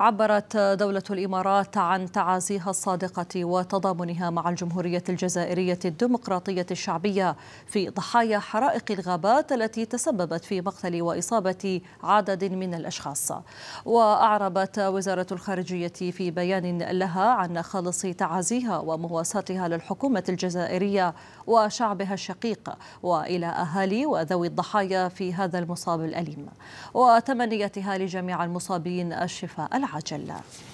عبرت دولة الإمارات عن تعازيها الصادقة وتضامنها مع الجمهورية الجزائرية الديمقراطية الشعبية في ضحايا حرائق الغابات التي تسببت في مقتل وإصابة عدد من الأشخاص. وأعربت وزارة الخارجية في بيان لها عن خالص تعازيها ومواساتها للحكومة الجزائرية وشعبها الشقيق وإلى أهالي وذوي الضحايا في هذا المصاب الأليم، وتمنيتها لجميع المصابين الشفاء العاجل.